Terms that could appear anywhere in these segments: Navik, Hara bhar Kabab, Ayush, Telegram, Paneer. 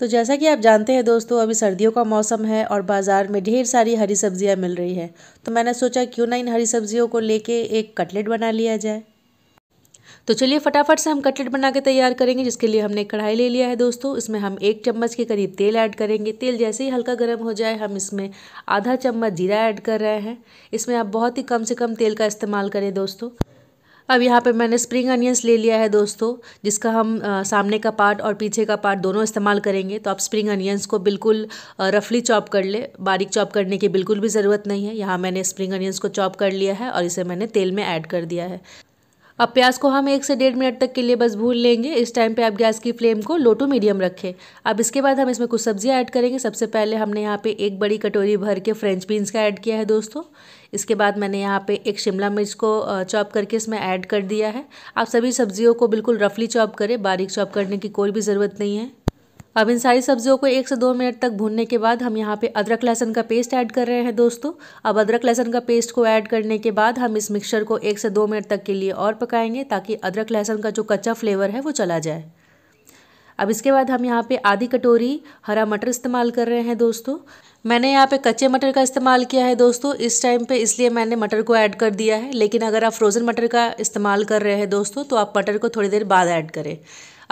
तो जैसा कि आप जानते हैं दोस्तों, अभी सर्दियों का मौसम है और बाज़ार में ढेर सारी हरी सब्जियां मिल रही हैं। तो मैंने सोचा क्यों ना इन हरी सब्जियों को लेके एक कटलेट बना लिया जाए। तो चलिए फटाफट से हम कटलेट बना के तैयार करेंगे, जिसके लिए हमने कढ़ाई ले लिया है दोस्तों। इसमें हम 1 चम्मच के करीब तेल ऐड करेंगे। तेल जैसे ही हल्का गर्म हो जाए, हम इसमें आधा चम्मच जीरा ऐड कर रहे हैं। इसमें आप बहुत ही कम से कम तेल का इस्तेमाल करें दोस्तों। अब यहाँ पे मैंने स्प्रिंग अनियंस ले लिया है दोस्तों, जिसका हम सामने का पार्ट और पीछे का पार्ट दोनों इस्तेमाल करेंगे। तो आप स्प्रिंग अनियंस को बिल्कुल रफली चॉप कर ले, बारीक चॉप करने की बिल्कुल भी ज़रूरत नहीं है। यहाँ मैंने स्प्रिंग अनियंस को चॉप कर लिया है और इसे मैंने तेल में ऐड कर दिया है। अब प्याज को हम 1 से 1.5 मिनट तक के लिए बस भून लेंगे। इस टाइम पे आप गैस की फ्लेम को लो टू मीडियम रखें। अब इसके बाद हम इसमें कुछ सब्जियां ऐड करेंगे। सबसे पहले हमने यहाँ पे 1 बड़ी कटोरी भर के फ्रेंच बीन्स का ऐड किया है दोस्तों। इसके बाद मैंने यहाँ पे 1 शिमला मिर्च को चॉप करके इसमें ऐड कर दिया है। आप सभी सब्जियों को बिल्कुल रफली चॉप करें, बारीक चॉप करने की कोई भी ज़रूरत नहीं है। अब इन सारी सब्जियों को 1 से 2 मिनट तक भूनने के बाद हम यहाँ पे अदरक लहसुन का पेस्ट ऐड कर रहे हैं दोस्तों। अब अदरक लहसुन का पेस्ट को ऐड करने के बाद हम इस मिक्सचर को 1 से 2 मिनट तक के लिए और पकाएंगे, ताकि अदरक लहसुन का जो कच्चा फ्लेवर है वो चला जाए। अब इसके बाद हम यहाँ पे आधी कटोरी हरा मटर इस्तेमाल कर रहे हैं दोस्तों। मैंने यहाँ पे कच्चे मटर का इस्तेमाल किया है दोस्तों इस टाइम पे, इसलिए मैंने मटर को ऐड कर दिया है। लेकिन अगर आप फ्रोज़न मटर का इस्तेमाल कर रहे हैं दोस्तों, तो आप मटर को थोड़ी देर बाद ऐड करें।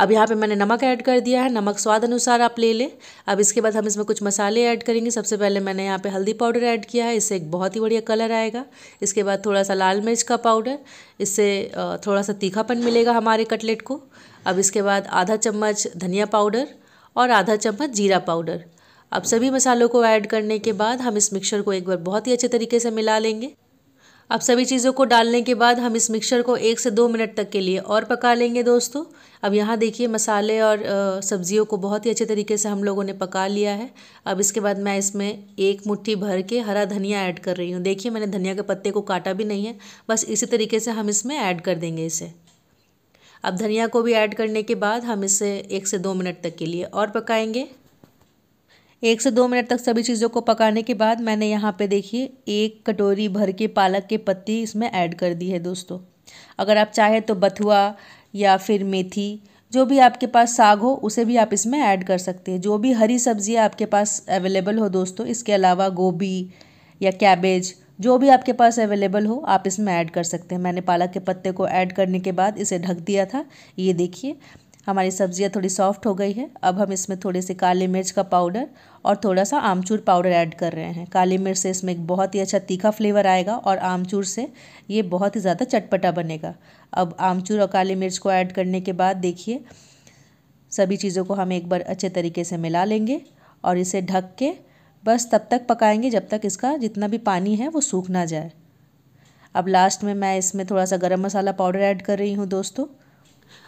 अब यहाँ पे मैंने नमक ऐड कर दिया है, नमक स्वाद अनुसार आप ले लें। अब इसके बाद हम इसमें कुछ मसाले ऐड करेंगे। सबसे पहले मैंने यहाँ पे हल्दी पाउडर ऐड किया है, इससे एक बहुत ही बढ़िया कलर आएगा। इसके बाद थोड़ा सा लाल मिर्च का पाउडर, इससे थोड़ा सा तीखापन मिलेगा हमारे कटलेट को। अब इसके बाद आधा चम्मच धनिया पाउडर और आधा चम्मच जीरा पाउडर। अब सभी मसालों को ऐड करने के बाद हम इस मिक्सचर को एक बार बहुत ही अच्छे तरीके से मिला लेंगे। अब सभी चीज़ों को डालने के बाद हम इस मिक्सचर को 1 से 2 मिनट तक के लिए और पका लेंगे दोस्तों। अब यहाँ देखिए मसाले और सब्जियों को बहुत ही अच्छे तरीके से हम लोगों ने पका लिया है। अब इसके बाद मैं इसमें 1 मुट्ठी भर के हरा धनिया ऐड कर रही हूँ। देखिए मैंने धनिया के पत्ते को काटा भी नहीं है, बस इसी तरीके से हम इसमें ऐड कर देंगे इसे। अब धनिया को भी ऐड करने के बाद हम इसे 1 से 2 मिनट तक के लिए और पकाएँगे। 1 से 2 मिनट तक सभी चीज़ों को पकाने के बाद मैंने यहाँ पे देखिए 1 कटोरी भर के पालक के पत्ते इसमें ऐड कर दी है दोस्तों। अगर आप चाहे तो बथुआ या फिर मेथी, जो भी आपके पास साग हो उसे भी आप इसमें ऐड कर सकते हैं। जो भी हरी सब्जियाँ आपके पास अवेलेबल हो दोस्तों, इसके अलावा गोभी या कैबेज, जो भी आपके पास अवेलेबल हो आप इसमें ऐड कर सकते हैं। मैंने पालक के पत्ते को ऐड करने के बाद इसे ढक दिया था। ये देखिए हमारी सब्जियां थोड़ी सॉफ्ट हो गई है। अब हम इसमें थोड़े से काली मिर्च का पाउडर और थोड़ा सा आमचूर पाउडर ऐड कर रहे हैं। काली मिर्च से इसमें एक बहुत ही अच्छा तीखा फ्लेवर आएगा और आमचूर से ये बहुत ही ज़्यादा चटपटा बनेगा। अब आमचूर और काली मिर्च को ऐड करने के बाद देखिए सभी चीज़ों को हम एक बार अच्छे तरीके से मिला लेंगे और इसे ढक के बस तब तक पकाएंगे जब तक इसका जितना भी पानी है वो सूख ना जाए। अब लास्ट में मैं इसमें थोड़ा सा गरम मसाला पाउडर ऐड कर रही हूँ दोस्तों।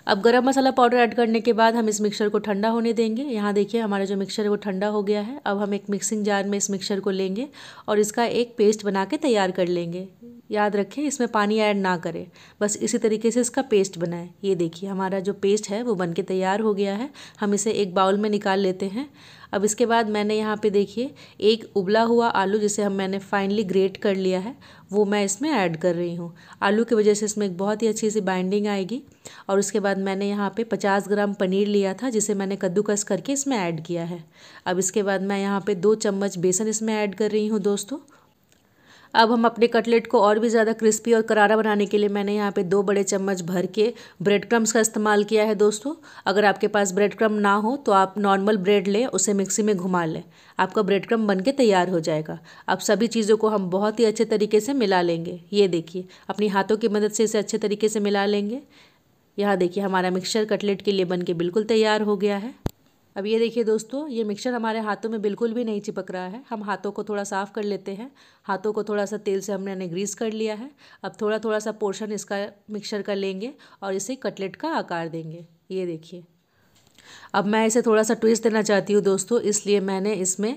अब गरम मसाला पाउडर ऐड करने के बाद हम इस मिक्सचर को ठंडा होने देंगे। यहाँ देखिए हमारा जो मिक्सचर है वो ठंडा हो गया है। अब हम एक मिक्सिंग जार में इस मिक्सचर को लेंगे और इसका एक पेस्ट बना के तैयार कर लेंगे। याद रखें इसमें पानी ऐड ना करें, बस इसी तरीके से इसका पेस्ट बनाएं। ये देखिए हमारा जो पेस्ट है वो बन के तैयार हो गया है। हम इसे एक बाउल में निकाल लेते हैं। अब इसके बाद मैंने यहाँ पे देखिए 1 उबला हुआ आलू, जिसे मैंने फाइनली ग्रेट कर लिया है, वो मैं इसमें ऐड कर रही हूँ। आलू की वजह से इसमें एक बहुत ही अच्छी सी बाइंडिंग आएगी। और उसके बाद मैंने यहाँ पे 50 ग्राम पनीर लिया था, जिसे मैंने कद्दूकस करके इसमें ऐड किया है। अब इसके बाद मैं यहाँ पे 2 चम्मच बेसन इसमें ऐड कर रही हूँ दोस्तों। अब हम अपने कटलेट को और भी ज़्यादा क्रिस्पी और करारा बनाने के लिए मैंने यहाँ पे 2 बड़े चम्मच भर के ब्रेड क्रम्स का इस्तेमाल किया है दोस्तों। अगर आपके पास ब्रेड क्रम ना हो तो आप नॉर्मल ब्रेड लें, उसे मिक्सी में घुमा लें, आपका ब्रेड क्रम बनके तैयार हो जाएगा। अब सभी चीज़ों को हम बहुत ही अच्छे तरीके से मिला लेंगे। ये देखिए अपनी हाथों की मदद से इसे अच्छे तरीके से मिला लेंगे। यहाँ देखिए हमारा मिक्सचर कटलेट के लिए बनके बिल्कुल तैयार हो गया है। अब ये देखिए दोस्तों, ये मिक्सचर हमारे हाथों में बिल्कुल भी नहीं चिपक रहा है। हम हाथों को थोड़ा साफ़ कर लेते हैं। हाथों को थोड़ा सा तेल से हमने ग्रीस कर लिया है। अब थोड़ा थोड़ा सा पोर्शन इसका मिक्सचर का लेंगे और इसे कटलेट का आकार देंगे। ये देखिए अब मैं इसे थोड़ा सा ट्विस्ट देना चाहती हूँ दोस्तों, इसलिए मैंने इसमें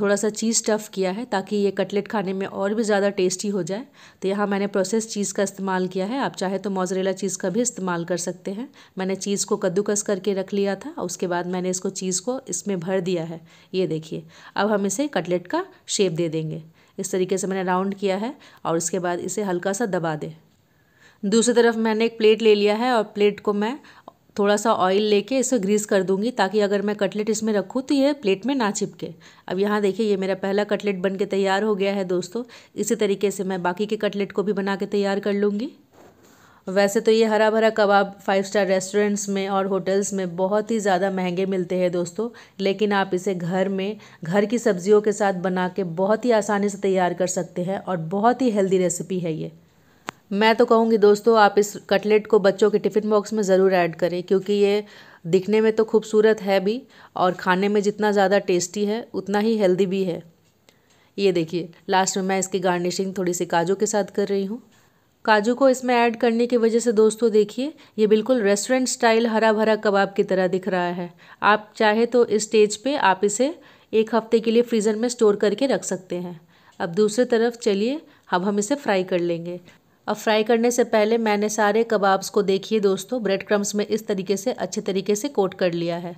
थोड़ा सा चीज़ स्टफ़ किया है, ताकि ये कटलेट खाने में और भी ज़्यादा टेस्टी हो जाए। तो यहाँ मैंने प्रोसेस चीज़ का इस्तेमाल किया है। आप चाहे तो मोज़रेला चीज़ का भी इस्तेमाल कर सकते हैं। मैंने चीज़ को कद्दूकस करके रख लिया था, उसके बाद मैंने इसको चीज़ को इसमें भर दिया है। ये देखिए अब हम इसे कटलेट का शेप दे देंगे। इस तरीके से मैंने राउंड किया है और उसके बाद इसे हल्का सा दबा दें। दूसरी तरफ मैंने एक प्लेट ले लिया है और प्लेट को मैं थोड़ा सा ऑयल लेके इसे ग्रीस कर दूंगी ताकि अगर मैं कटलेट इसमें रखूँ तो ये प्लेट में ना चिपके। अब यहाँ देखिए ये मेरा पहला कटलेट बन के तैयार हो गया है दोस्तों। इसी तरीके से मैं बाकी के कटलेट को भी बना के तैयार कर लूँगी। वैसे तो ये हरा भरा कबाब 5 स्टार रेस्टोरेंट्स में और होटल्स में बहुत ही ज़्यादा महंगे मिलते हैं दोस्तों, लेकिन आप इसे घर में घर की सब्जियों के साथ बना के बहुत ही आसानी से तैयार कर सकते हैं और बहुत ही हेल्दी रेसिपी है ये। मैं तो कहूँगी दोस्तों आप इस कटलेट को बच्चों के टिफ़िन बॉक्स में ज़रूर ऐड करें, क्योंकि ये दिखने में तो खूबसूरत है भी और खाने में जितना ज़्यादा टेस्टी है उतना ही हेल्दी भी है। ये देखिए लास्ट में मैं इसकी गार्निशिंग थोड़ी सी काजू के साथ कर रही हूँ। काजू को इसमें ऐड करने की वजह से दोस्तों देखिए ये बिल्कुल रेस्टोरेंट स्टाइल हरा भरा कबाब की तरह दिख रहा है। आप चाहे तो इस स्टेज पे आप इसे 1 हफ्ते के लिए फ्रीज़र में स्टोर करके रख सकते हैं। अब दूसरी तरफ चलिए अब हम इसे फ्राई कर लेंगे। अब फ्राई करने से पहले मैंने सारे कबाब्स को देखिए दोस्तों ब्रेड क्रम्स में इस तरीके से अच्छे तरीके से कोट कर लिया है।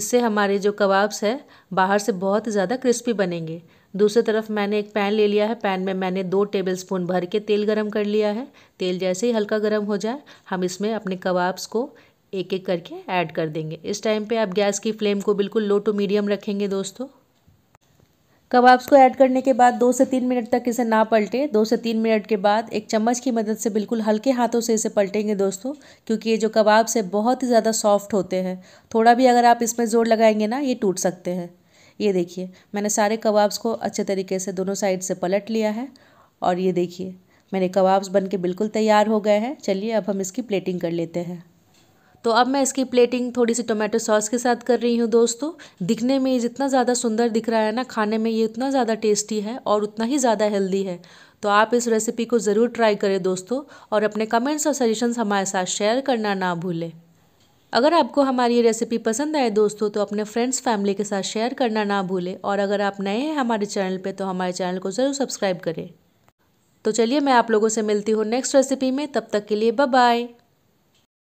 इससे हमारे जो कबाब्स है बाहर से बहुत ज़्यादा क्रिस्पी बनेंगे। दूसरी तरफ मैंने एक पैन ले लिया है। पैन में मैंने 2 टेबलस्पून भर के तेल गरम कर लिया है। तेल जैसे ही हल्का गरम हो जाए हम इसमें अपने कबाब्स को एक एक करके ऐड कर देंगे। इस टाइम पे आप गैस की फ्लेम को बिल्कुल लो टू मीडियम रखेंगे दोस्तों। कबाब्स को ऐड करने के बाद 2 से 3 मिनट तक इसे ना पलटे। 2 से 3 मिनट के बाद एक चम्मच की मदद से बिल्कुल हल्के हाथों से इसे पलटेंगे दोस्तों, क्योंकि ये जो कबाब्स है बहुत ही ज़्यादा सॉफ्ट होते हैं। थोड़ा भी अगर आप इसमें जोर लगाएंगे ना ये टूट सकते हैं। ये देखिए मैंने सारे कबाब्स को अच्छे तरीके से दोनों साइड से पलट लिया है और ये देखिए मेरे कबाब्स बन के बिल्कुल तैयार हो गए हैं। चलिए अब हम इसकी प्लेटिंग कर लेते हैं। तो अब मैं इसकी प्लेटिंग थोड़ी सी टोमेटो सॉस के साथ कर रही हूँ दोस्तों। दिखने में ये जितना ज़्यादा सुंदर दिख रहा है ना, खाने में ये उतना ज़्यादा टेस्टी है और उतना ही ज़्यादा हेल्दी है। तो आप इस रेसिपी को ज़रूर ट्राई करें दोस्तों और अपने कमेंट्स और सजेशंस हमारे साथ शेयर करना ना भूलें। अगर आपको हमारी ये रेसिपी पसंद आए दोस्तों तो अपने फ्रेंड्स फैमिली के साथ शेयर करना ना भूलें और अगर आप नए हैं हमारे चैनल पर तो हमारे चैनल को ज़रूर सब्सक्राइब करें। तो चलिए मैं आप लोगों से मिलती हूँ नेक्स्ट रेसिपी में। तब तक के लिए बाय बाय।